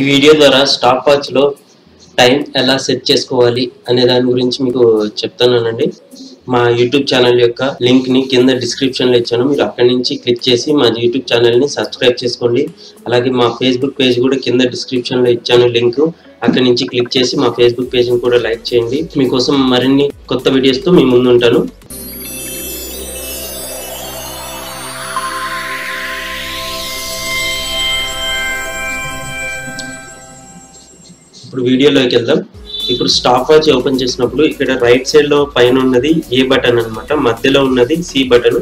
ఈ వీడియో ద్వారా stop watch లో టైం ఎలా సెట్ చేసుకోవాలి అనే దాని గురించి మీకు చెప్తానండి మా YouTube ఛానల్ యొక్క లింక్ ని కింద డిస్క్రిప్షన్ లో ఇచ్చాను మీరు అక్కడ నుంచి క్లిక్ చేసి మా YouTube ఛానల్ ని సబ్స్క్రైబ్ చేసుకోండి అలాగే మా Facebook పేజ్ కూడా కింద డిస్క్రిప్షన్ లో ఇచ్చాను లింక్ అక్కడ నుంచి క్లిక్ చేసి మా Facebook పేజ్ ని కూడా లైక్ చేయండి మీ కోసం మరిన్ని కొత్త వీడియోస్ తో మీ ముందు ఉంటాను ఇప్పుడు వీడియోలోకి వెళ్దాం ఇప్పుడు స్టాప్ వాచ్ ఓపెన్ చేసినప్పుడు ఇక్కడ రైట్ సైడ్ లో పైన ఉన్నది ఏ బటన్ అన్నమాట మధ్యలో ఉన్నది సి బటన్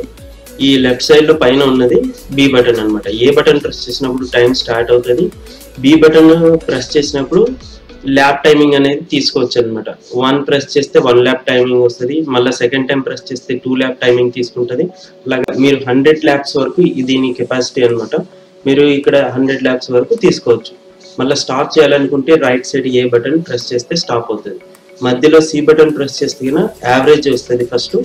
ఈ లెఫ్ట్ సైడ్ లో పైన ఉన్నది బి బటన్ అన్నమాట ఏ బటన్ ప్రెస్ చేసినప్పుడు టైం స్టార్ట్ అవుతది బి బటన్ ప్రెస్ చేసినప్పుడు ల్యాప్ టైమింగ్ అనేది తీసుకోవచ్చు అన్నమాట 1 ప్రెస్ చేస్తే 1 ల్యాప్ టైమింగ్ వస్తది మళ్ళా సెకండ్ టైం ప్రెస్ చేస్తే 2 ల్యాప్ టైమింగ్ తీసుకుంటది అలాగా మీరు 100 ల్యాప్స్ వరకు ఇది నీ కెపాసిటీ అన్నమాట మీరు ఇక్కడ 100 ల్యాప్స్ వరకు తీసుకోవచ్చు మళ్ళా స్టాప్ చేయాలనుకుంటే right side A button press చేస్తే స్టాప్ అవుతది మధ్యలో సి బటన్ ప్రెస్ చేస్తేన యావరేజ్ వస్తది ఫస్ట్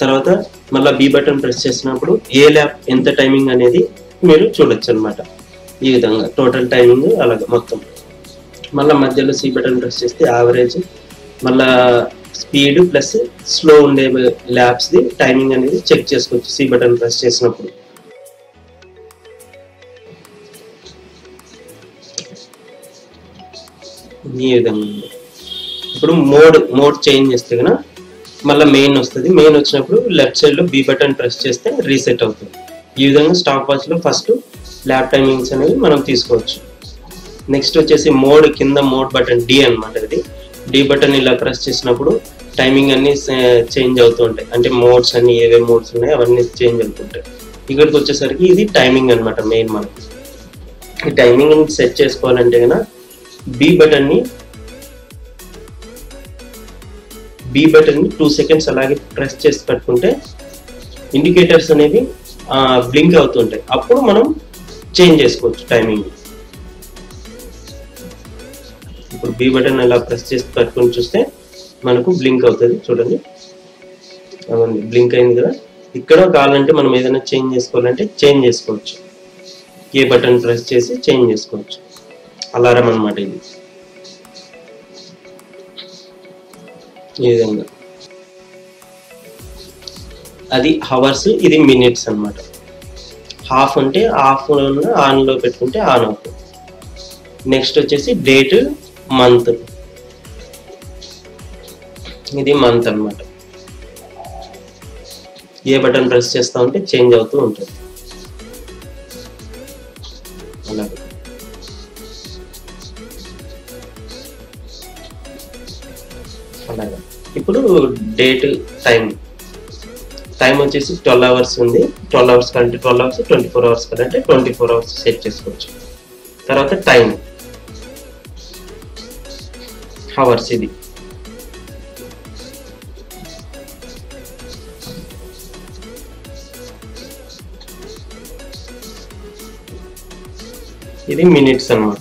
తర్వాత మళ్ళా బి బటన్ ప్రెస్ చేసినప్పుడు ఏ ల్యాప్ ఎంత టైమింగ్ అనేది మీరు చూడొచ్చు అన్నమాట ఈ విధంగా టోటల్ టైమింగ్ అలాగా మొత్తం మళ్ళా మధ్యలో సి బటన్ ప్రెస్ చేస్తే యావరేజ్ మళ్ళా స్పీడ్ ప్లస్ స్లో ఉండే ల్యాప్స్ ది టైమింగ్ అనేది చెక్ చేసుకోవచ్చు సి బటన్ ప్రెస్ చేసినప్పుడు ఈ విధంగా ఇప్పుడు మోడ్ చేంజ్ చేస్తే గన మళ్ళీ మెయిన్ వస్తది మెయిన్ వచ్చినప్పుడు లెఫ్ట్ సైడ్ లో బి బటన్ ప్రెస్ చేస్తే రీసెట్ అవుతుంది ఈ విధంగా స్టాప్ వాచ్ లో ఫస్ట్ ల్యాప్ టైమింగ్స్ అనేది మనం తీసుకోవచ్చు నెక్స్ట్ వచ్చేసి మోడ్ కింద మోడ్ బటన్ డి అన్నమాట ఇది డి బటన్ ఇలా ప్రెస్ చేసినప్పుడు టైమింగ్ అన్ని చేంజ్ అవుతూ ఉంటాయి అంటే మోడ్స్ అన్ని ఏవే మోడ్స్ ఉన్నాయి అవన్నీ చేంజ్ అవుతుంటాయి ఇక్కడికి వచ్చేసరికి ఇది టైమింగ్ అన్నమాట మెయిన్ మనం ఈ టైమింగ్ ని సెట్ చేసుకోవాలంటే గన बी बटन 2 సెకండ్స్ అలాగే ప్రెస్ చేసి పట్టుకుంటే ఇండికేటర్స్ అనేవి బ్లింక్ అవుతూ ఉంటాయి అప్పుడు మనం చేంజ్ చేసుకోవచ్చు టైమింగ్ ఇప్పుడు బి బటన్ అలా ప్రెస్ చేసి పట్టుకొని చూస్తే మనకు బ్లింక్ అవుతది చూడండి అవును బ్లింక్ అయింది కదా ఇక్కడ కావాలంటే మనం ఏదైనా చేంజ్ చేసుకోవాలంటే చేంజ్ చేసుకోవచ్చు ఏ బటన్ ప్రెస్ చేసి చేంజ్ చేసుకోవచ్చు అలారం అన్నమాట ఇది ఈ విధంగా అది అవర్స్ ఇది మినిట్స్ అన్నమాట హాఫ్ అంటే హాఫ్ ఆన్ లో పెట్టుకుంటే ఆన్ అవుతుంది నెక్స్ట్ వచ్చేసి డేట్ మంత్ ఇది మంత్ అన్నమాట ఏ బటన్ ప్రెస్ చేస్తా ఉంటే చేంజ్ అవుతూ ఉంటుంది అలాగే ఇప్పుడు డేట్ టైం వచ్చేసి 12 అవర్స్ ఉంది 12 అవర్స్ కంటే 12 అవర్స్ 24 అవర్స్ కంటే 24 అవర్స్ సెట్ చేసుకోవచ్చు తర్వాత టైం అవర్స్ ఇది మినిట్స్ అన్నమాట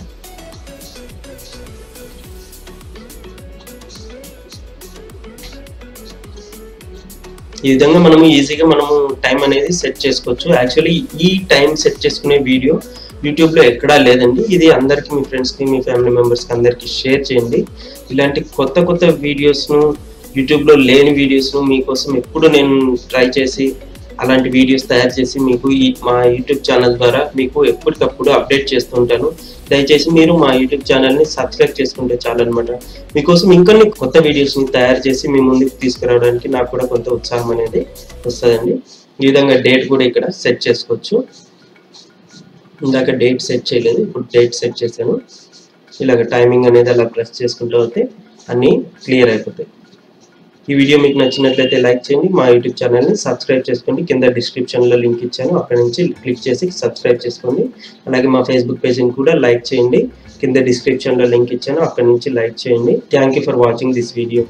ఈ విధంగా మనం ఈజీగా మనము టైం అనేది సెట్ చేసుకోవచ్చు యాక్చువల్లీ ఈ టైం సెట్ చేసుకునే వీడియో YouTube లో ఎక్కడా లేదండి ఇది అందరికి మీ ఫ్రెండ్స్ కి మీ ఫ్యామిలీ మెంబర్స్ కి అందరికి షేర్ చేయండి ఇలాంటి కొత్త వీడియోస్ ను YouTube లో లేని వీడియోస్ ను మీ కోసం ఎప్పుడు నేను ట్రై చేసి అలాంటి వీడియోస్ తయారు చేసి మీకు మా YouTube ఛానల్ ద్వారా మీకు ఎప్పటికప్పుడు అప్డేట్ చేస్తూ ఉంటాను దయచేసి మీరు మా YouTube ఛానల్ ని సబ్స్క్రైబ్ చేసుకుంటే చాలు అన్నమాట మీ కోసం ఇంకొన్ని కొత్త వీడియోస్ ని తయారు చేసి మీ ముందుకు తీసుకురావడానికి నాకు కూడా కొంత ఉత్సాహం అనేది వస్తదండి ఈ విధంగా డేట్ కూడా ఇక్కడ సెట్ చేసుకోవచ్చు ఇందాక డేట్ సెట్ చేయలేదు ఇప్పుడు డేట్ సెట్ చేశాను ఇలాగా టైమింగ్ అనేది అలా ప్రెస్ చేసుకుంటూ ఉంటే అన్ని క్లియర్ అయిపోతాయి ఈ వీడియో మీకు నచ్చినట్లయితే లైక్ చేయండి మా YouTube ఛానల్ ని సబ్స్క్రైబ్ చేసుకోండి కింద డిస్క్రిప్షన్ లో లింక్ ఇచ్చాను అక్కడ నుంచి క్లిక్ చేసి సబ్స్క్రైబ్ చేసుకోండి అలాగే మా Facebook పేజ్ ని కూడా లైక్ చేయండి కింద డిస్క్రిప్షన్ లో లింక్ ఇచ్చాను అక్కడ నుంచి లైక్ చేయండి thank you for watching this video